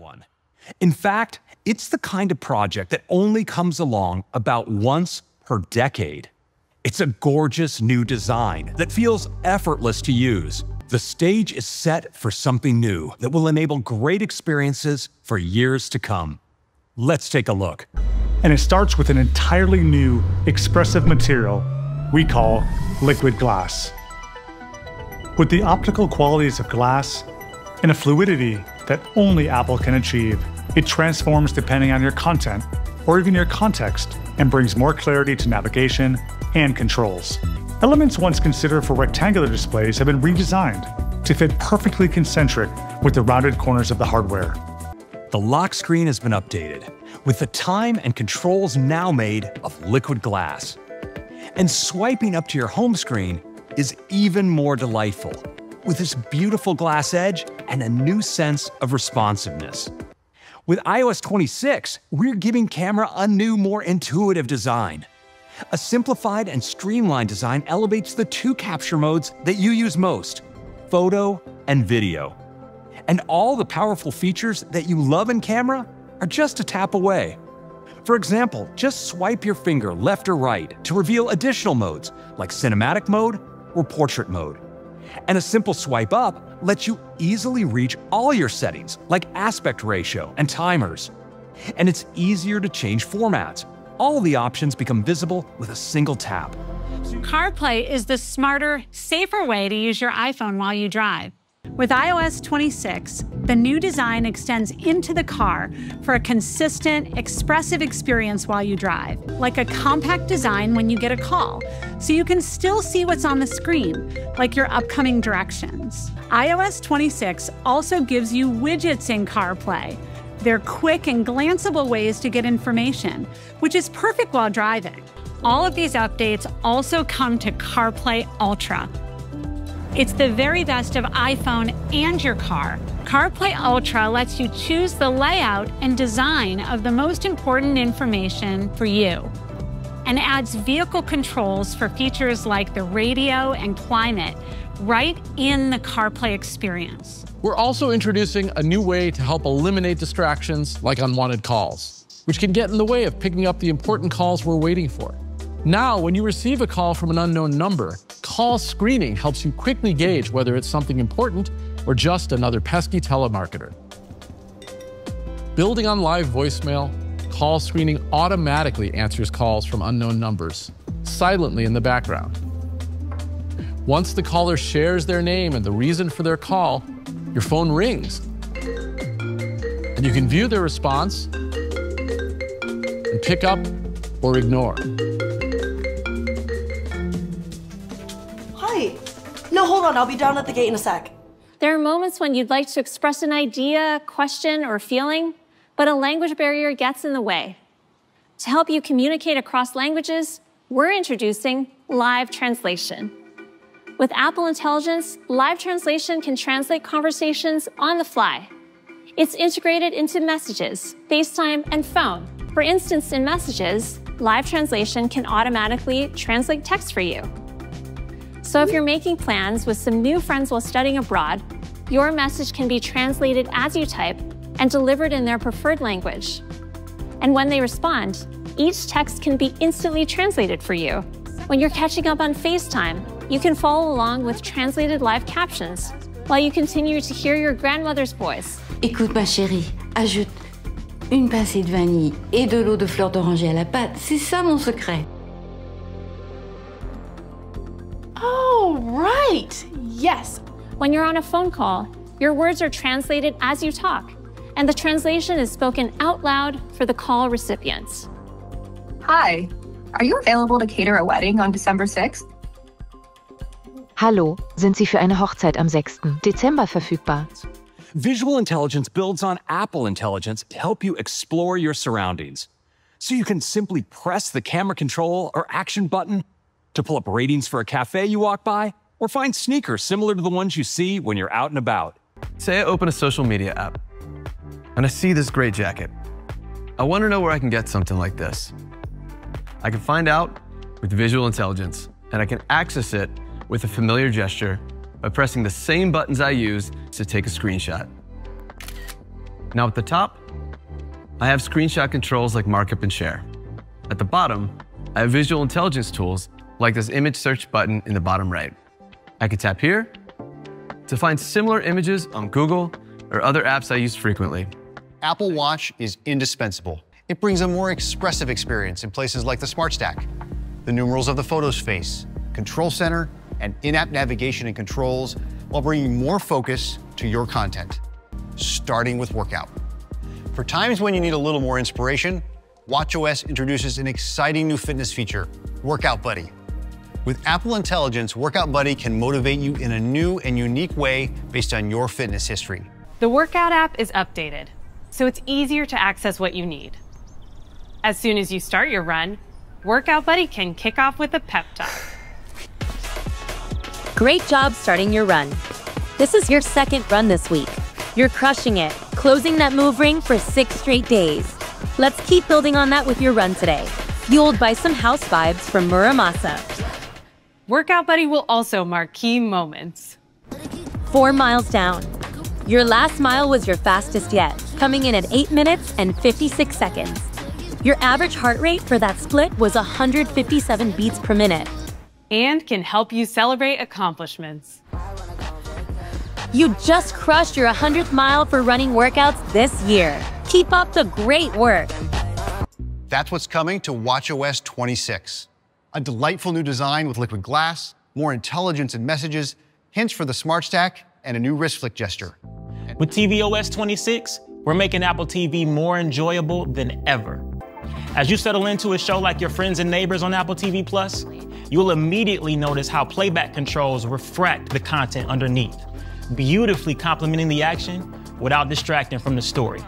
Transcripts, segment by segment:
one. In fact, it's the kind of project that only comes along about once per decade. It's a gorgeous new design that feels effortless to use. The stage is set for something new that will enable great experiences for years to come. Let's take a look. And it starts with an entirely new, expressive material we call liquid glass. With the optical qualities of glass and a fluidity that only Apple can achieve, it transforms depending on your content or even your context and brings more clarity to navigation and controls. Elements once considered for rectangular displays have been redesigned to fit perfectly concentric with the rounded corners of the hardware. The lock screen has been updated, with the time and controls now made of liquid glass. And swiping up to your home screen is even more delightful, with this beautiful glass edge and a new sense of responsiveness. With iOS 26, we're giving camera a new, more intuitive design. A simplified and streamlined design elevates the two capture modes that you use most, photo and video. And all the powerful features that you love in camera are just a tap away. For example, just swipe your finger left or right to reveal additional modes like cinematic mode or portrait mode. And a simple swipe up lets you easily reach all your settings like aspect ratio and timers. And it's easier to change formats. All the options become visible with a single tap. CarPlay is the smarter, safer way to use your iPhone while you drive. With iOS 26, the new design extends into the car for a consistent, expressive experience while you drive, like a compact design when you get a call, so you can still see what's on the screen, like your upcoming directions. iOS 26 also gives you widgets in CarPlay. They're quick and glanceable ways to get information, which is perfect while driving. All of these updates also come to CarPlay Ultra. It's the very best of iPhone and your car. CarPlay Ultra lets you choose the layout and design of the most important information for you, and adds vehicle controls for features like the radio and climate right in the CarPlay experience. We're also introducing a new way to help eliminate distractions like unwanted calls, which can get in the way of picking up the important calls we're waiting for. Now, when you receive a call from an unknown number, call screening helps you quickly gauge whether it's something important or just another pesky telemarketer. Building on live voicemail, call screening automatically answers calls from unknown numbers, silently in the background. Once the caller shares their name and the reason for their call, your phone rings, and you can view their response and pick up or ignore. Hi. No, hold on. I'll be down at the gate in a sec. There are moments when you'd like to express an idea, question, or feeling, but a language barrier gets in the way. To help you communicate across languages, we're introducing Live Translation. With Apple Intelligence, Live Translation can translate conversations on the fly. It's integrated into messages, FaceTime, and phone. For instance, in messages, Live Translation can automatically translate text for you. So if you're making plans with some new friends while studying abroad, your message can be translated as you type and delivered in their preferred language. And when they respond, each text can be instantly translated for you. When you're catching up on FaceTime, you can follow along with translated live captions while you continue to hear your grandmother's voice. Écoute ma chérie, ajoute une pincée de vanille et de l'eau de fleur d'oranger à la pâte. C'est ça mon secret. Oh, right. Yes. When you're on a phone call, your words are translated as you talk, and the translation is spoken out loud for the call recipients. Hi, are you available to cater a wedding on December 6th? Hallo, sind Sie für eine Hochzeit am 6. Dezember verfügbar? Visual Intelligence builds on Apple Intelligence to help you explore your surroundings. So you can simply press the camera control or action button to pull up ratings for a cafe you walk by or find sneakers similar to the ones you see when you're out and about. Say I open a social media app and I see this gray jacket. I want to know where I can get something like this. I can find out with Visual Intelligence, and I can access it with a familiar gesture by pressing the same buttons I use to take a screenshot. Now at the top, I have screenshot controls like markup and share. At the bottom, I have visual intelligence tools like this image search button in the bottom right. I can tap here to find similar images on Google or other apps I use frequently. Apple Watch is indispensable. It brings a more expressive experience in places like the Smart Stack, the numerals of the Photos face, Control Center, and in-app navigation and controls, while bringing more focus to your content, starting with Workout. For times when you need a little more inspiration, watchOS introduces an exciting new fitness feature, Workout Buddy. With Apple Intelligence, Workout Buddy can motivate you in a new and unique way based on your fitness history. The Workout app is updated, so it's easier to access what you need. As soon as you start your run, Workout Buddy can kick off with a pep talk. Great job starting your run. This is your second run this week. You're crushing it, closing that move ring for 6 straight days. Let's keep building on that with your run today, fueled by some house vibes from Muramasa. Workout Buddy will also mark key moments. 4 miles down. Your last mile was your fastest yet, coming in at 8 minutes and 56 seconds. Your average heart rate for that split was 157 beats per minute. And can help you celebrate accomplishments. You just crushed your 100th mile for running workouts this year. Keep up the great work. That's what's coming to watchOS 26. A delightful new design with liquid glass, more intelligence in messages, hints for the Smart Stack, and a new wrist flick gesture. With tvOS 26, we're making Apple TV more enjoyable than ever. As you settle into a show like your friends and neighbors on Apple TV Plus, you'll immediately notice how playback controls refract the content underneath, beautifully complementing the action without distracting from the story.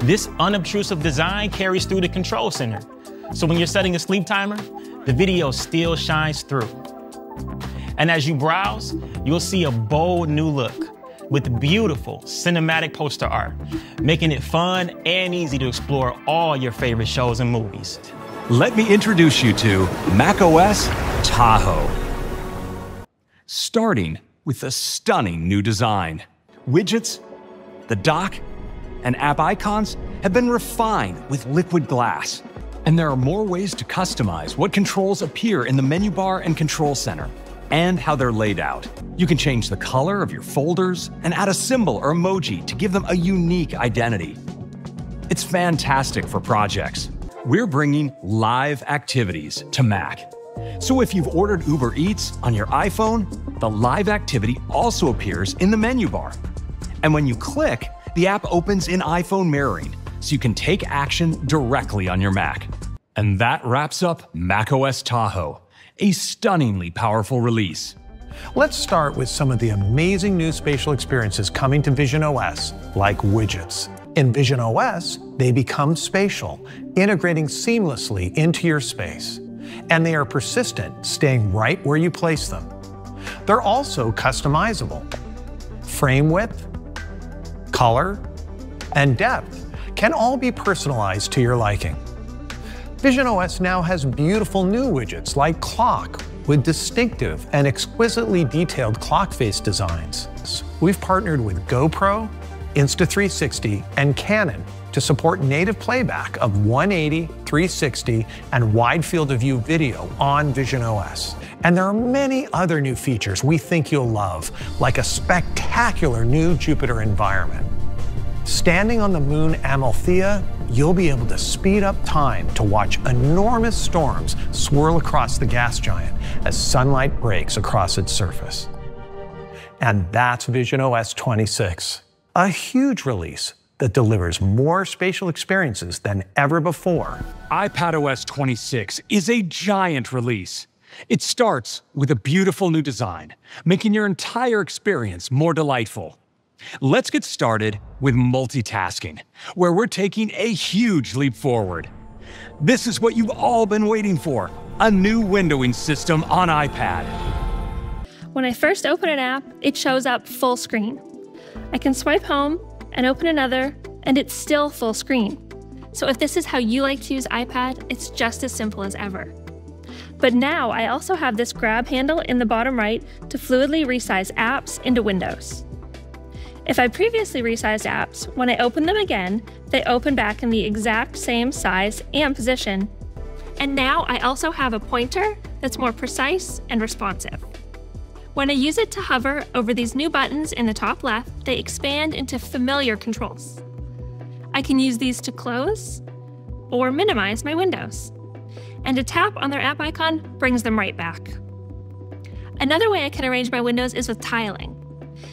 This unobtrusive design carries through the control center, so when you're setting a sleep timer, the video still shines through. And as you browse, you'll see a bold new look with beautiful cinematic poster art, making it fun and easy to explore all your favorite shows and movies. Let me introduce you to macOS Tahoe, starting with a stunning new design. Widgets, the dock, and app icons have been refined with liquid glass. And there are more ways to customize what controls appear in the menu bar and control center, and how they're laid out. You can change the color of your folders and add a symbol or emoji to give them a unique identity. It's fantastic for projects. We're bringing live activities to Mac. So if you've ordered Uber Eats on your iPhone, the live activity also appears in the menu bar. And when you click, the app opens in iPhone mirroring, so you can take action directly on your Mac. And that wraps up macOS Tahoe, a stunningly powerful release. Let's start with some of the amazing new spatial experiences coming to Vision OS, like widgets. In Vision OS, they become spatial, integrating seamlessly into your space. And they are persistent, staying right where you place them. They're also customizable. Frame width, color, and depth can all be personalized to your liking. Vision OS now has beautiful new widgets like Clock with distinctive and exquisitely detailed clock face designs. We've partnered with GoPro, Insta360, and Canon to support native playback of 180, 360, and wide field of view video on Vision OS. And there are many other new features we think you'll love, like a spectacular new Jupyter environment. Standing on the moon Amalthea, you'll be able to speed up time to watch enormous storms swirl across the gas giant as sunlight breaks across its surface. And that's Vision OS 26, a huge release that delivers more spatial experiences than ever before. iPadOS 26 is a giant release. It starts with a beautiful new design, making your entire experience more delightful. Let's get started with multitasking, where we're taking a huge leap forward. This is what you've all been waiting for, a new windowing system on iPad. When I first open an app, it shows up full screen. I can swipe home and open another, and it's still full screen. So if this is how you like to use iPad, it's just as simple as ever. But now I also have this grab handle in the bottom right to fluidly resize apps into windows. If I previously resized apps, when I open them again, they open back in the exact same size and position. And now I also have a pointer that's more precise and responsive. When I use it to hover over these new buttons in the top left, they expand into familiar controls. I can use these to close or minimize my windows. And a tap on their app icon brings them right back. Another way I can arrange my windows is with tiling.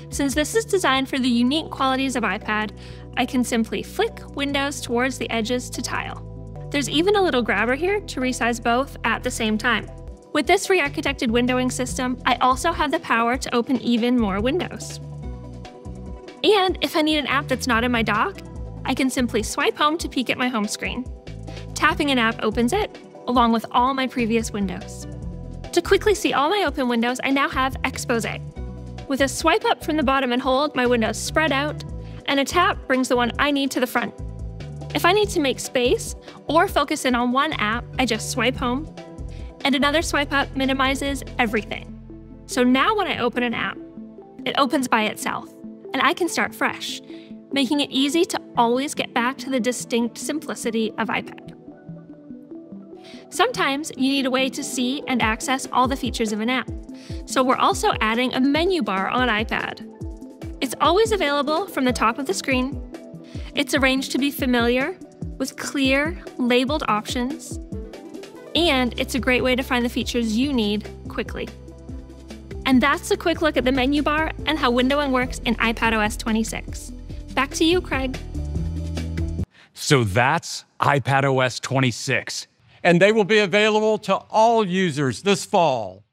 Since this is designed for the unique qualities of iPad, I can simply flick windows towards the edges to tile. There's even a little grabber here to resize both at the same time. With this re-architected windowing system, I also have the power to open even more windows. And if I need an app that's not in my dock, I can simply swipe home to peek at my home screen. Tapping an app opens it, along with all my previous windows. To quickly see all my open windows, I now have Exposé. With a swipe up from the bottom and hold, my windows spread out, and a tap brings the one I need to the front. If I need to make space or focus in on one app, I just swipe home, and another swipe up minimizes everything. So now when I open an app, it opens by itself, and I can start fresh, making it easy to always get back to the distinct simplicity of iPad. Sometimes you need a way to see and access all the features of an app, so we're also adding a menu bar on iPad. It's always available from the top of the screen. It's arranged to be familiar, with clear, labeled options, and it's a great way to find the features you need quickly. And that's a quick look at the menu bar and how windowing works in iPadOS 26. Back to you, Craig. So that's iPadOS 26. And they will be available to all users this fall.